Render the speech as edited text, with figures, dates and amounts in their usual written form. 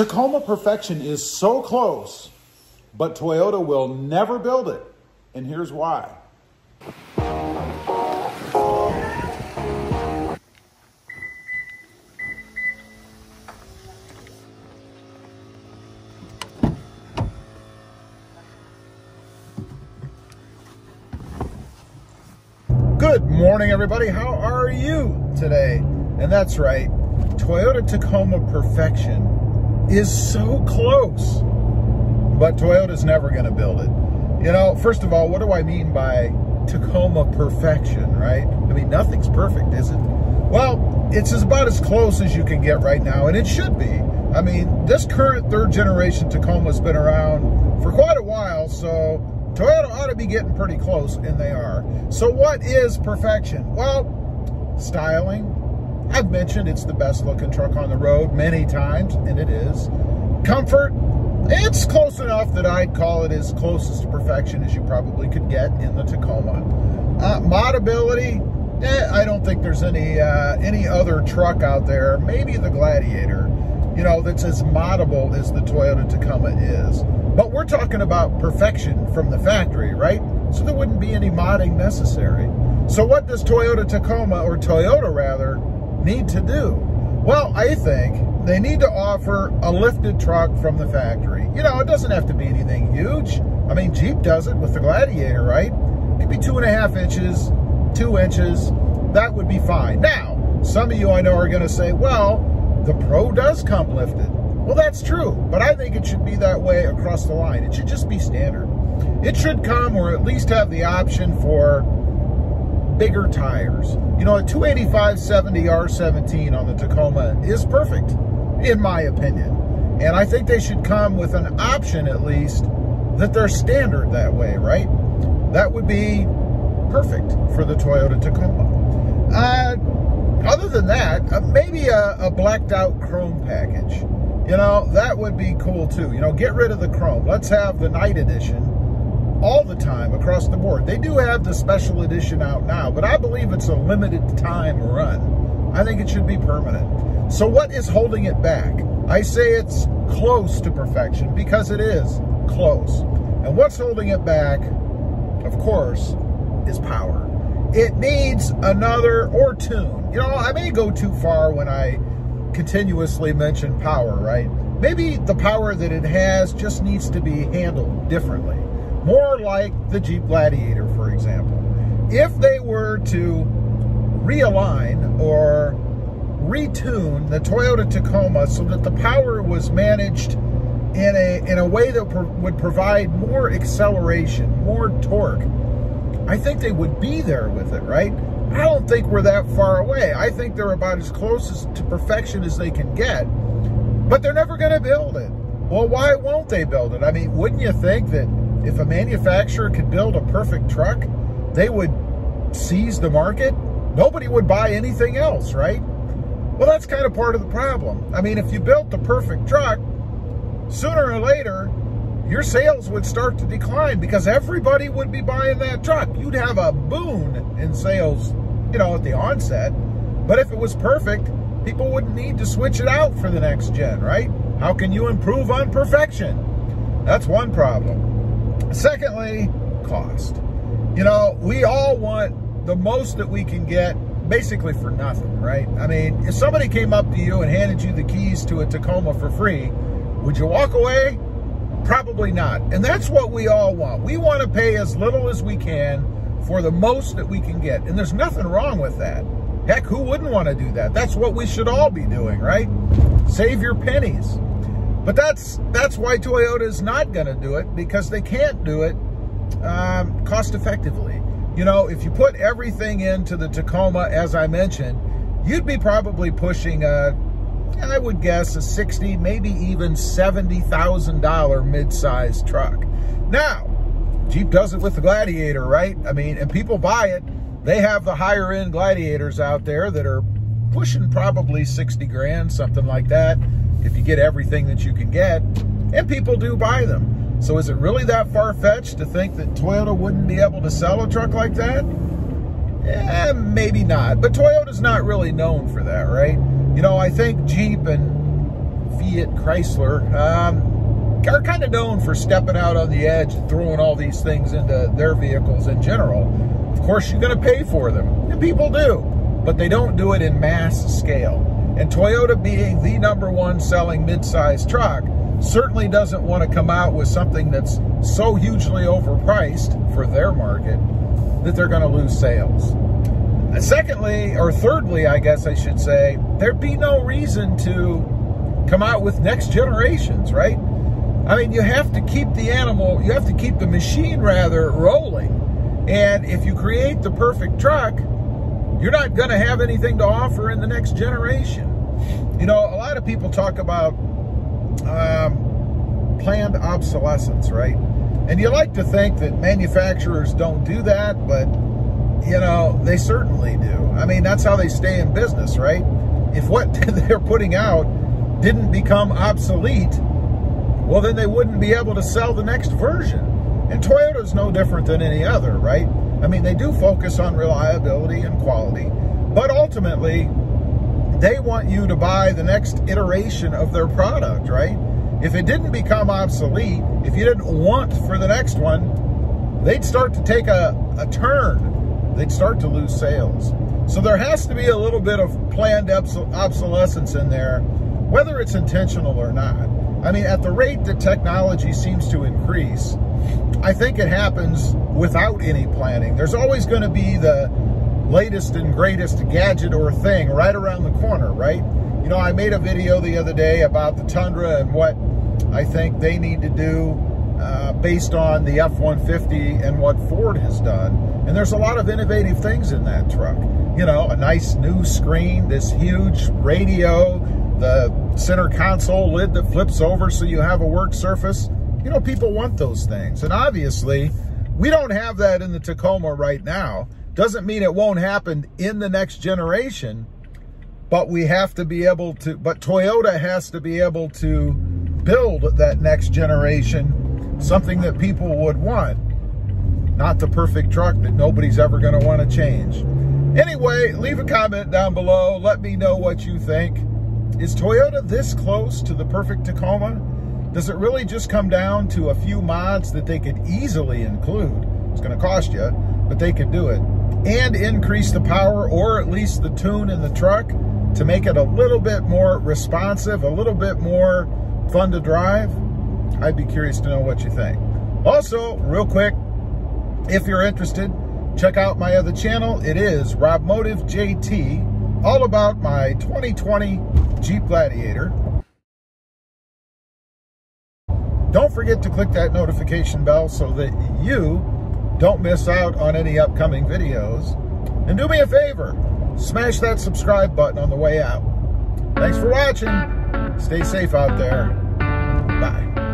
Tacoma Perfection is so close, but Toyota will never build it, and here's why. Good morning, everybody. How are you today? And that's right, Toyota Tacoma Perfection is so close, but Toyota's never going to build it. You know, first of all, what do I mean by Tacoma Perfection, right? I mean, nothing's perfect, is it? Well, it's about as close as you can get right now, and it should be. I mean, this current third generation Tacoma's been around for quite a while, so Toyota ought to be getting pretty close, and they are. So what is perfection? Well, styling. I've mentioned it's the best looking truck on the road many times, and it is. Comfort. It's close enough that I'd call it as close to perfection as you probably could get in the Tacoma. Modability. I don't think there's any other truck out there, maybe the Gladiator, you know, that's as moddable as the Toyota Tacoma is. But we're talking about perfection from the factory, right? So there wouldn't be any modding necessary. So what does Toyota Tacoma, or Toyota rather, need to do? Well, I think they need to offer a lifted truck from the factory. You know, it doesn't have to be anything huge. I mean, Jeep does it with the Gladiator, right? Maybe 2.5 inches, 2 inches. That would be fine. Now, some of you I know are going to say, well, the Pro does come lifted. Well, that's true, but I think it should be that way across the line. It should just be standard. It should come, or at least have the option for bigger tires. You know, a 285/70 R17 on the Tacoma is perfect, in my opinion. And I think they should come with an option, at least, that they're standard that way, right? That would be perfect for the Toyota Tacoma. Other than that, maybe a blacked out chrome package. You know, that would be cool too. You know, get rid of the chrome. Let's have the night edition all the time across the board. They do have the special edition out now, but I believe it's a limited time run. I think it should be permanent. So what is holding it back? I say it's close to perfection because it is close. And what's holding it back, of course, is power. It needs another or tune. You know, I may go too far when I continuously mention power, right? Maybe the power that it has just needs to be handled differently. More like the Jeep Gladiator, for example. If they were to realign or retune the Toyota Tacoma so that the power was managed in a way that would provide more acceleration, more torque, I think they would be there with it, right? I don't think we're that far away. I think they're about as close to perfection as they can get, but they're never going to build it. Well, why won't they build it? I mean, wouldn't you think that if a manufacturer could build a perfect truck, they would seize the market? Nobody would buy anything else, right? Well, that's kind of part of the problem. I mean, if you built the perfect truck, sooner or later, your sales would start to decline because everybody would be buying that truck. You'd have a boon in sales, you know, at the onset. But if it was perfect, people wouldn't need to switch it out for the next gen, right? How can you improve on perfection? That's one problem. Secondly, cost. You know, we all want the most that we can get basically for nothing, right? I mean, if somebody came up to you and handed you the keys to a Tacoma for free, would you walk away? Probably not. And that's what we all want. We want to pay as little as we can for the most that we can get. And there's nothing wrong with that. Heck, who wouldn't want to do that? That's what we should all be doing, right? Save your pennies. But that's why Toyota is not going to do it, because they can't do it cost effectively. You know, if you put everything into the Tacoma, as I mentioned, you'd be probably pushing I would guess a $60,000, maybe even $70,000 mid-size truck. Now, Jeep does it with the Gladiator, right? I mean, and people buy it. They have the higher-end Gladiators out there that are pushing probably 60 grand, something like that, if you get everything that you can get, and people do buy them. So is it really that far-fetched to think that Toyota wouldn't be able to sell a truck like that? Eh, maybe not, but Toyota's not really known for that, right? You know, I think Jeep and idiot Chrysler. Are kind of known for stepping out on the edge and throwing all these things into their vehicles in general. Of course, you're going to pay for them, and people do, but they don't do it in mass scale. And Toyota, being the #1 selling mid-size truck, certainly doesn't want to come out with something that's so hugely overpriced for their market that they're going to lose sales. Secondly, or thirdly, I guess I should say, there'd be no reason to come out with next generations, right? I mean, you have to keep the animal, you have to keep the machine, rather, rolling. And if you create the perfect truck, you're not going to have anything to offer in the next generation. You know, a lot of people talk about planned obsolescence, right? And you like to think that manufacturers don't do that, but, you know, they certainly do. I mean, that's how they stay in business, right? If what they're putting out didn't become obsolete, well, then they wouldn't be able to sell the next version. And Toyota's no different than any other, right? I mean, they do focus on reliability and quality, but ultimately, they want you to buy the next iteration of their product, right? If it didn't become obsolete, if you didn't want for the next one, they'd start to take a turn. They'd start to lose sales. So there has to be a little bit of planned obsolescence in there, whether it's intentional or not. I mean, at the rate that technology seems to increase, I think it happens without any planning. There's always going to be the latest and greatest gadget or thing right around the corner, right? You know, I made a video the other day about the Tundra and what I think they need to do based on the F-150 and what Ford has done. And there's a lot of innovative things in that truck. You know, a nice new screen, this huge radio, the center console lid that flips over so you have a work surface. You know, people want those things. And obviously, we don't have that in the Tacoma right now. Doesn't mean it won't happen in the next generation, but we have to be able to, but Toyota has to be able to build that next generation, something that people would want, not the perfect truck that nobody's ever going to want to change. Anyway, leave a comment down below. Let me know what you think. Is Toyota this close to the perfect Tacoma? Does it really just come down to a few mods that they could easily include? It's going to cost you, but they could do it. And increase the power, or at least the tune in the truck, to make it a little bit more responsive, a little bit more fun to drive. I'd be curious to know what you think. Also, real quick, if you're interested, check out my other channel. It is RobMotiveJT. All about my 2020 Jeep Gladiator. Don't forget to click that notification bell so that you don't miss out on any upcoming videos. And do me a favor, smash that subscribe button on the way out. Thanks for watching. Stay safe out there. Bye.